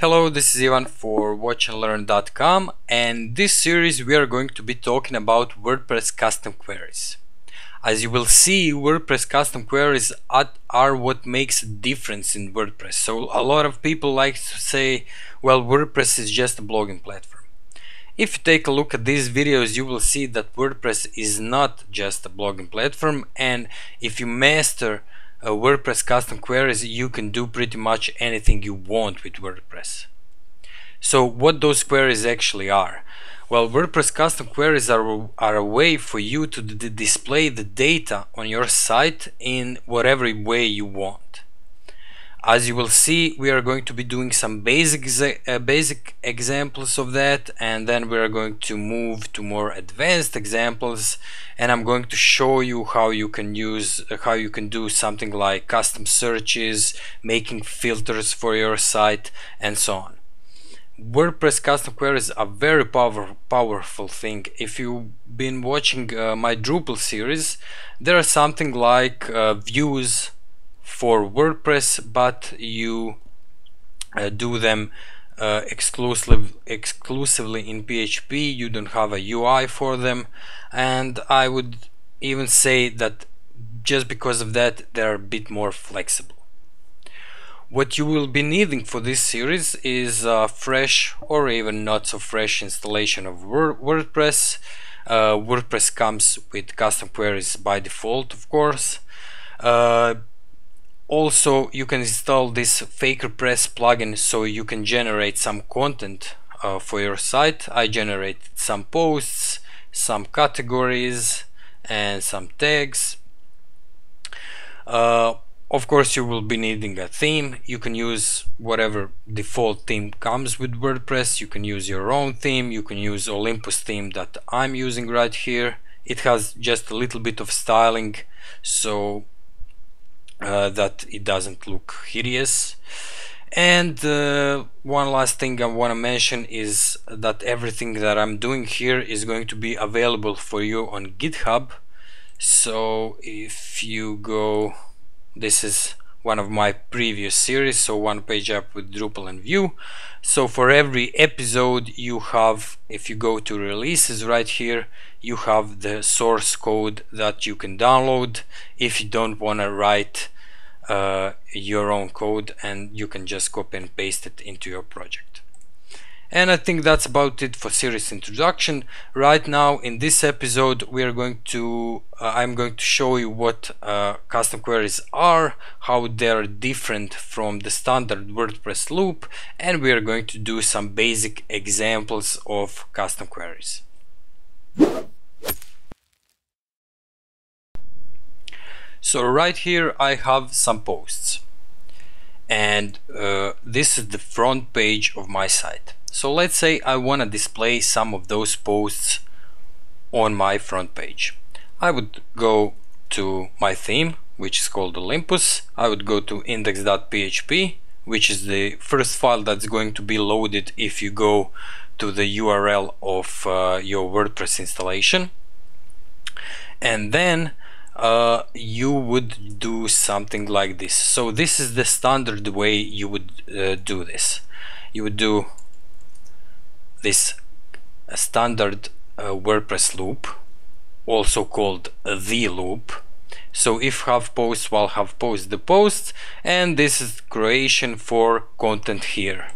Hello, this is Ivan for watchandlearn.com, and this series we are going to be talking about WordPress custom queries. As you will see, WordPress custom queries are what makes a difference in WordPress. So a lot of people like to say, well, WordPress is just a blogging platform. If you take a look at these videos, you will see that WordPress is not just a blogging platform, and if you master WordPress custom queries, you can do pretty much anything you want with WordPress. So what those queries actually are? Well, WordPress custom queries are a way for you to display the data on your site in whatever way you want. As you will see, we are going to be doing some basic examples of that, and then we are going to move to more advanced examples, and I'm going to show you how you can do something like custom searches, making filters for your site, and so on. WordPress custom queries are very powerful thing. If you've been watching my Drupal series, there are something like views for WordPress, but you do them exclusively in PHP. You don't have a UI for them, and I would even say that just because of that they're a bit more flexible. What you will be needing for this series is a fresh or even not so fresh installation of WordPress. WordPress comes with custom queries by default, of course. Also, you can install this FakerPress plugin so you can generate some content for your site. I generated some posts, some categories, and some tags. Of course, you will be needing a theme. You can use whatever default theme comes with WordPress. You can use your own theme. You can use Olympus theme that I'm using right here. It has just a little bit of styling, so that it doesn't look hideous. And one last thing I want to mention is that everything that I'm doing here is going to be available for you on GitHub. So if you go, this is one of my previous series, so OnePageApp with Drupal and Vue. So for every episode you have, if you go to releases right here, you have the source code that you can download if you don't want to write your own code, and you can just copy and paste it into your project. And I think that's about it for series introduction. Right now in this episode we are going to I'm going to show you what custom queries are, how they're different from the standard WordPress loop, and we are going to do some basic examples of custom queries. So right here I have some posts, and this is the front page of my site. So let's say I want to display some of those posts on my front page. I would go to my theme, which is called Olympus. I would go to index.php, which is the first file that's going to be loaded if you go to the URL of your WordPress installation. And then you would do something like this. So this is the standard way you would do this. You would do this standard WordPress loop, also called the loop. So if have posts, while have posts, the posts, and this is creation for content here.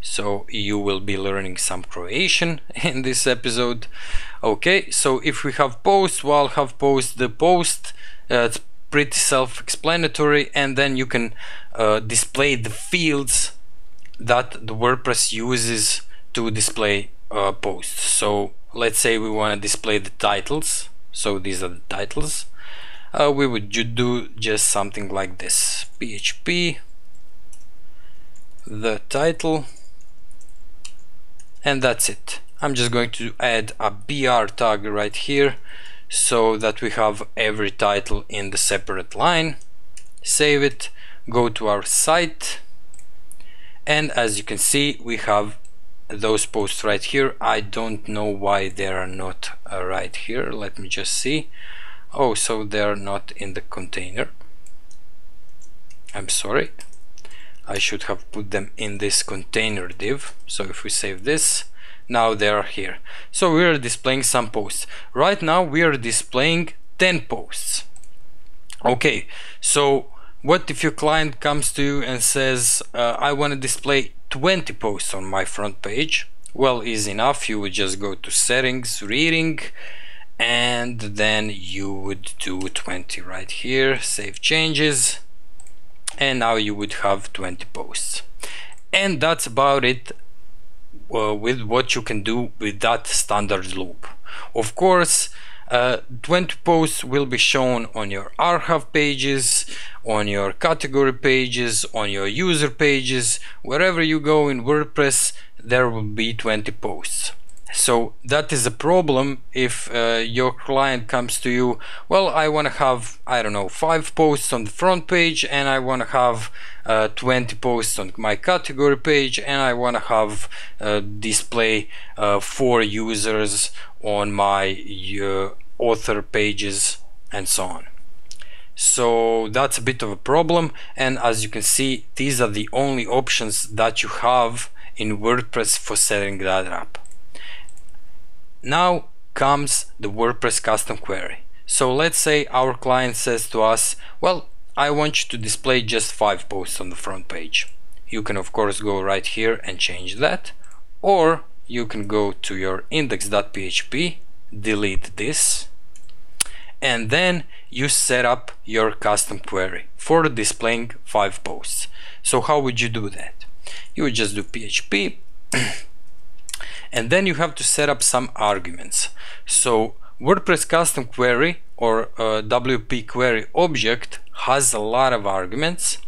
So you will be learning some creation in this episode. Okay, so if we have posts, while have posts, the post, it's pretty self-explanatory, and then you can display the fields that the WordPress uses to display posts. So let's say we want to display the titles, so these are the titles. We would do just something like this: PHP, the title, and that's it. I'm just going to add a BR tag right here so that we have every title in the separate line. Save it, go to our site, and as you can see we have those posts right here. I don't know why they are not right here. Let me just see. Oh, so they are not in the container. I'm sorry. I should have put them in this container div. So if we save this, now they are here. So we are displaying some posts. Right now we are displaying 10 posts. Okay, so what if your client comes to you and says, I want to display 20 posts on my front page? Well, easy enough, you would just go to settings, reading, and then you would do 20 right here, save changes, and now you would have 20 posts. And that's about it with what you can do with that standard loop. Of course, 20 posts will be shown on your archive pages, on your category pages, on your user pages. Wherever you go in WordPress, there will be 20 posts. So that is a problem if your client comes to you, well, I want to have, I don't know, 5 posts on the front page, and I want to have 20 posts on my category page, and I want to have display 4 users on my author pages and so on. So that's a bit of a problem, and as you can see, these are the only options that you have in WordPress for setting that up. Now comes the WordPress custom query. So let's say our client says to us, well, I want you to display just 5 posts on the front page. You can of course go right here and change that, or you can go to your index.php, delete this, and then you set up your custom query for displaying 5 posts. So how would you do that? You would just do PHP and then you have to set up some arguments. So WordPress custom query or WP query object has a lot of arguments,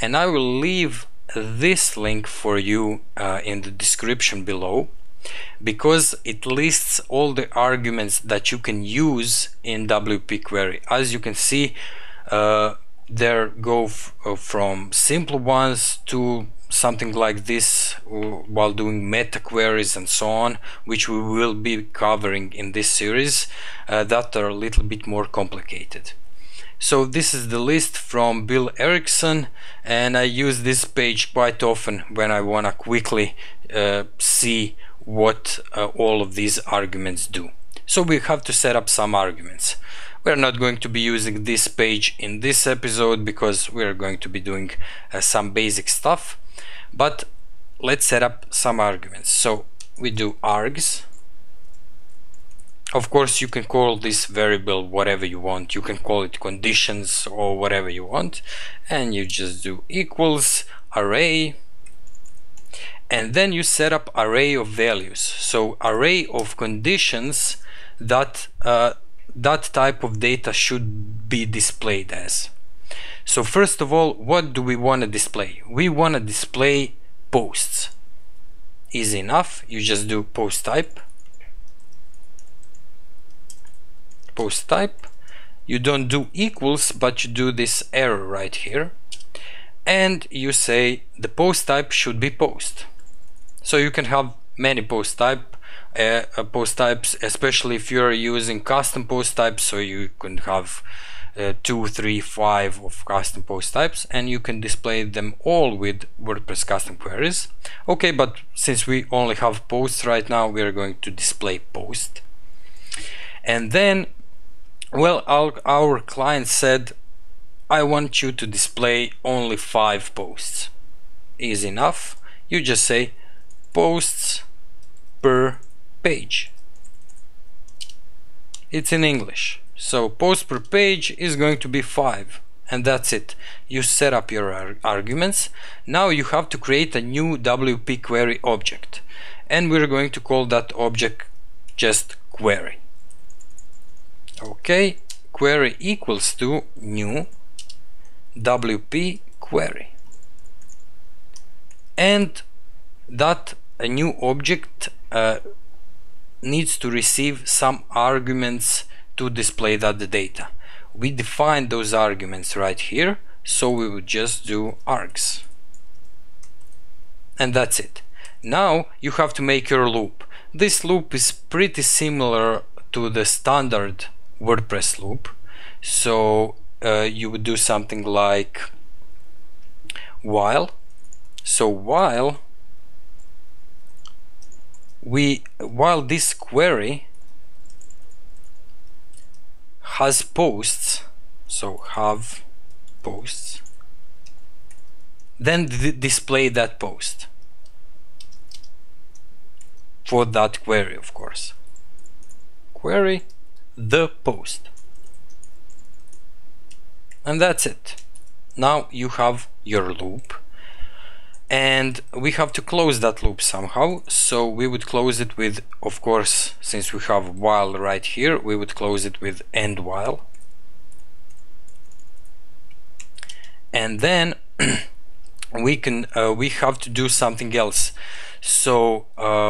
and I will leave this link for you in the description below, because it lists all the arguments that you can use in WP query. As you can see, there go from simple ones to something like this while doing meta queries and so on, which we will be covering in this series, that are a little bit more complicated. So this is the list from Bill Erickson, and I use this page quite often when I want to quickly see what all of these arguments do. So we have to set up some arguments. We're not going to be using this page in this episode because we're going to be doing some basic stuff. But let's set up some arguments. So we do args. Of course, you can call this variable whatever you want. You can call it conditions or whatever you want. And you just do equals array. And then you set up array of values. So array of conditions that type of data should be displayed as. So first of all, what do we want to display? We want to display posts. Easy enough, you just do post type, you don't do equals, but you do this arrow right here, and you say the post type should be post. So you can have many post types, especially if you're using custom post types, so you can have 2, 3, 5 of custom post types, and you can display them all with WordPress custom queries. Okay, but since we only have posts right now, we are going to display post. And then, well, our client said, I want you to display only 5 posts. Easy enough, you just say posts per page. It's in English, so posts per page is going to be 5, and that's it. You set up your arguments. Now you have to create a new WP query object, and we're going to call that object just query. Okay, query equals to new WP query, and that a new object needs to receive some arguments to display that the data. We define those arguments right here, so we would just do args, and that's it. Now you have to make your loop. This loop is pretty similar to the standard WordPress loop, so you would do something like while So while this query has posts, so have posts, then display that post for that query, of course. Query the post, and that's it. Now you have your loop, and we have to close that loop somehow. So we would close it with, of course, since we have while right here, we would close it with end while, and then we have to do something else. So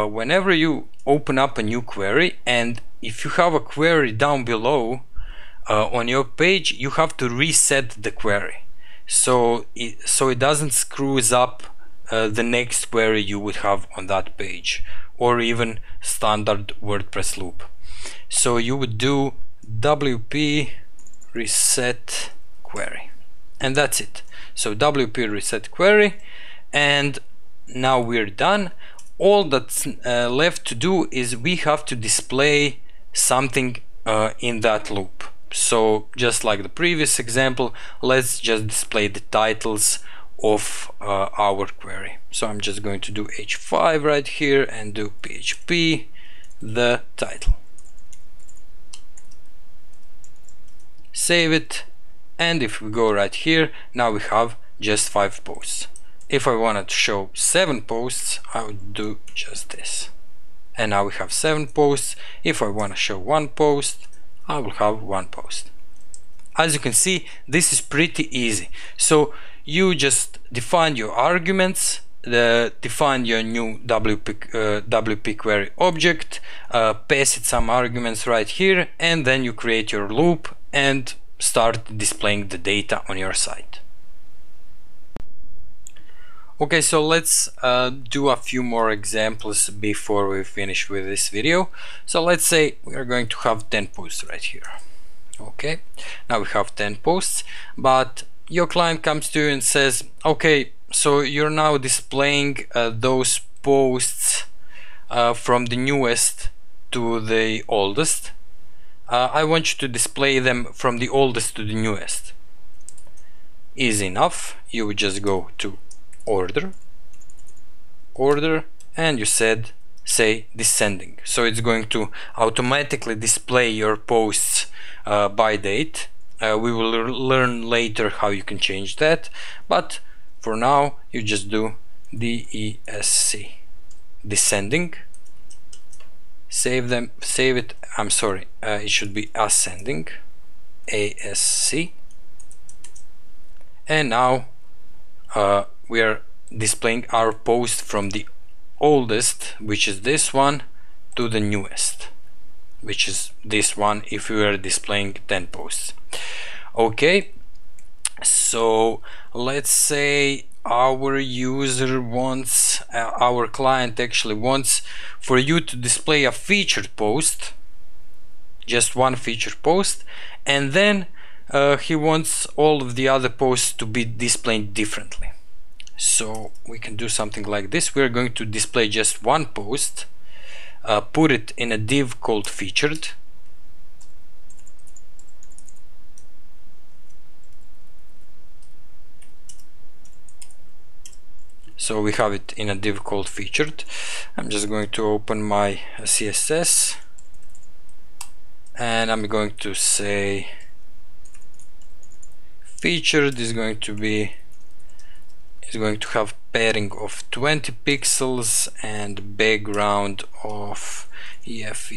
whenever you open up a new query, and if you have a query down below on your page, you have to reset the query so it doesn't screws up the next query you would have on that page, or even standard WordPress loop. So you would do WP reset query, and that's it. So WP reset query, and now we're done. All that's left to do is we have to display something in that loop. So just like the previous example, let's just display the titles of our query. So I'm just going to do H5 right here and do PHP the title. Save it, and if we go right here, now we have just 5 posts. If I wanted to show 7 posts, I would do just this, and now we have 7 posts. If I want to show 1 post, I will have 1 post. As you can see, this is pretty easy. So you just define your arguments, define your new WP query object, pass it some arguments right here, and then you create your loop and start displaying the data on your site. Okay, so let's do a few more examples before we finish with this video. So let's say we are going to have 10 posts right here. Okay, now we have 10 posts, but your client comes to you and says, okay, so you're now displaying those posts from the newest to the oldest. I want you to display them from the oldest to the newest. Easy enough. You would just go to order, and you say descending. So it's going to automatically display your posts by date. We will learn later how you can change that, but for now you just do DESC descending. Save it. I'm sorry, it should be ascending, ASC, and now we are displaying our post from the oldest, which is this one, to the newest, which is this one, if we are displaying 10 posts. Okay, so let's say our user wants, our client actually wants for you to display a featured post, just one featured post, and then he wants all of the other posts to be displayed differently. So we can do something like this. We're going to display just one post, put it in a div called featured, so we have it in a div called featured. I'm just going to open my CSS, and I'm going to say featured is going to have padding of 20 pixels and background of EF.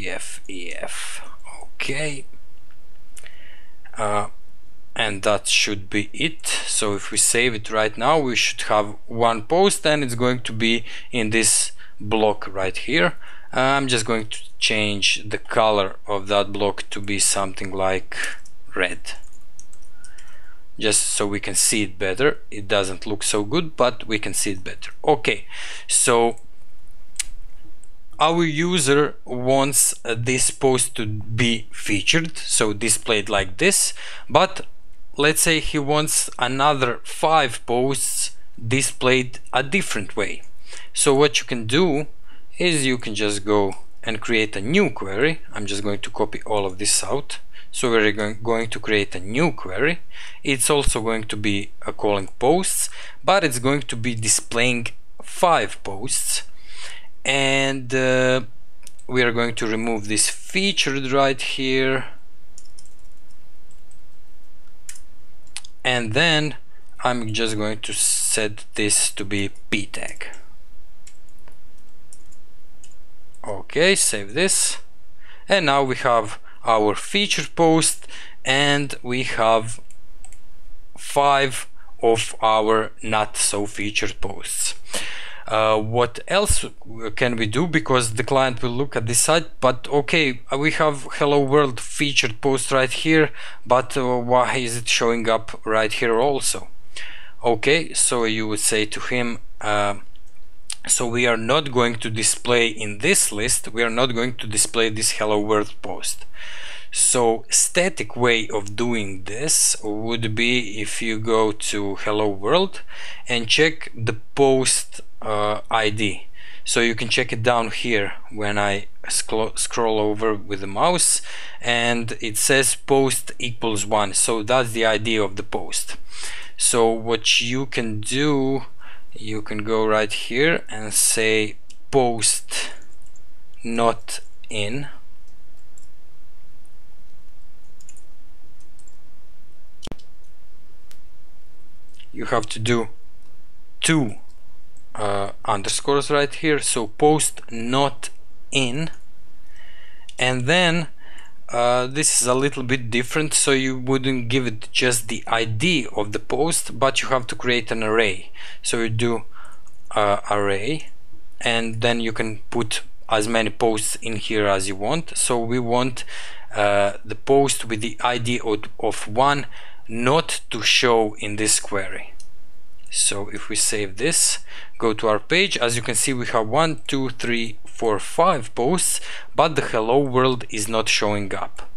Okay, and that should be it. So if we save it right now, we should have one post, and it's going to be in this block right here. I'm just going to change the color of that block to be something like red, just so we can see it better. It doesn't look so good, but we can see it better. Okay, so our user wants this post to be featured, so displayed like this, but let's say he wants another 5 posts displayed a different way. So what you can do is you can just go and create a new query. I'm just going to copy all of this out. So we're going to create a new query. It's also going to be calling posts, but it's going to be displaying 5 posts. And we are going to remove this featured right here. And then I'm just going to set this to be p tag. Okay, save this. And now we have our featured post, and we have 5 of our not so featured posts. What else can we do, because the client will look at this site, but okay, we have hello world featured post right here, but why is it showing up right here also? Okay, so you would say to him, so we are not going to display in this list, we are not going to display this hello world post. So static way of doing this would be if you go to hello world and check the post ID. So you can check it down here when I scroll over with the mouse, and it says post equals 1. So that's the ID of the post. So what you can do, you can go right here and say post not in, you have to do 2 underscores right here, so post not in, and then this is a little bit different, so you wouldn't give it just the ID of the post, but you have to create an array. So you do array, and then you can put as many posts in here as you want. So we want the post with the ID of 1 not to show in this query. So if we save this, go to our page, as you can see we have 1, 2, 3, 4, 5 posts, but the hello world is not showing up.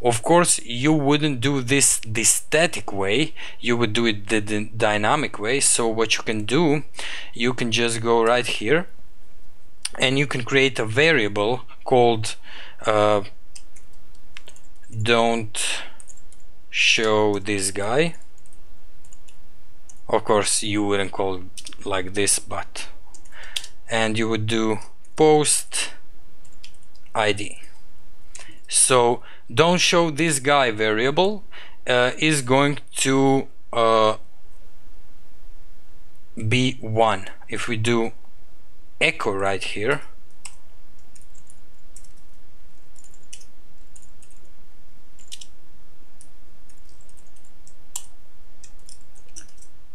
Of course you wouldn't do this the static way, you would do it the dynamic way. So what you can do, you can just go right here and you can create a variable called don't show this guy. Of course you wouldn't call it like this, but, and you would do post ID. So don't show this guy variable is going to be 1. If we do echo right here,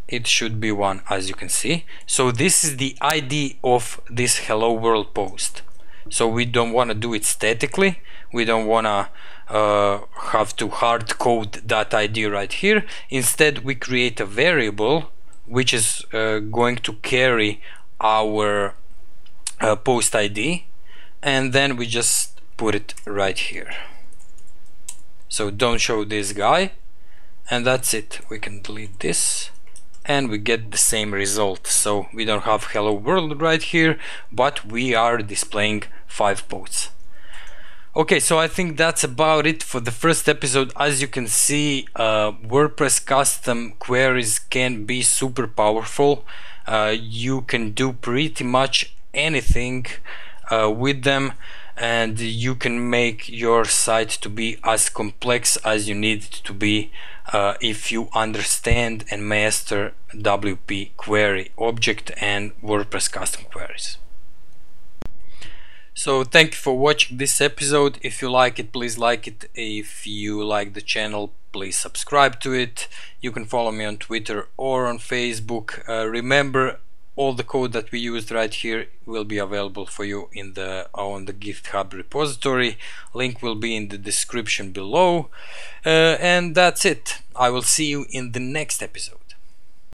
it should be 1, as you can see. So this is the ID of this hello world post. So we don't want to do it statically, we don't want to have to hard code that ID right here. Instead we create a variable which is going to carry our post ID, and then we just put it right here. So don't show this guy, and that's it. We can delete this and we get the same result. So we don't have hello world right here, but we are displaying 5 posts. Okay, so I think that's about it for the first episode. As you can see, WordPress custom queries can be super powerful. You can do pretty much anything with them, and you can make your site to be as complex as you need it to be if you understand and master WP Query object and WordPress custom queries. So thank you for watching this episode. If you like it, please like it. If you like the channel, please subscribe to it. You can follow me on Twitter or on Facebook. Remember, all the code that we used right here will be available for you in the on the GitHub repository. Link will be in the description below. And that's it. I will see you in the next episode.